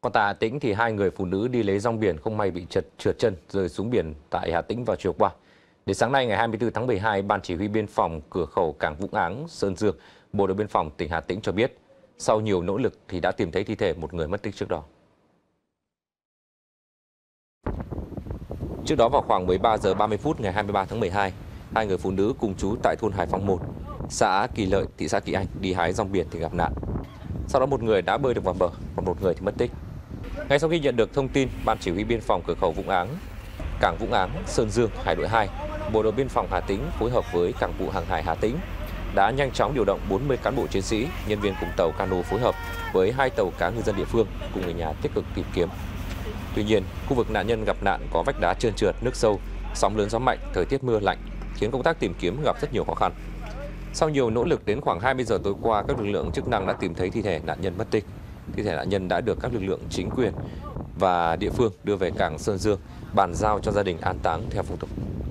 Còn tại Hà Tĩnh thì hai người phụ nữ đi lấy rong biển không may bị trượt chân rơi xuống biển tại Hà Tĩnh vào chiều qua. Đến sáng nay ngày 24 tháng 12, Ban Chỉ huy Biên phòng cửa khẩu cảng Vũng Áng, Sơn Dương, Bộ đội Biên phòng tỉnh Hà Tĩnh cho biết, sau nhiều nỗ lực thì đã tìm thấy thi thể một người mất tích trước đó. Trước đó vào khoảng 13 giờ 30 phút ngày 23 tháng 12, hai người phụ nữ cùng trú tại thôn Hải Phòng 1, xã Kỳ Lợi, thị xã Kỳ Anh đi hái rong biển thì gặp nạn. Sau đó một người đã bơi được vào bờ, còn một người thì mất tích. Ngay sau khi nhận được thông tin, Ban Chỉ huy Biên phòng cửa khẩu Vũng Áng, cảng Vũng Áng, Sơn Dương, Hải đội 2, Bộ đội Biên phòng Hà Tĩnh phối hợp với Cảng vụ Hàng hải Hà Tĩnh đã nhanh chóng điều động 40 cán bộ chiến sĩ, nhân viên cùng tàu cano phối hợp với hai tàu cá ngư dân địa phương cùng người nhà tích cực tìm kiếm. Tuy nhiên, khu vực nạn nhân gặp nạn có vách đá trơn trượt, nước sâu, sóng lớn gió mạnh, thời tiết mưa lạnh khiến công tác tìm kiếm gặp rất nhiều khó khăn. Sau nhiều nỗ lực, đến khoảng 20 giờ tối qua, các lực lượng chức năng đã tìm thấy thi thể nạn nhân mất tích. Thi thể nạn nhân đã được các lực lượng chính quyền và địa phương đưa về cảng Sơn Dương, bàn giao cho gia đình an táng theo phong tục.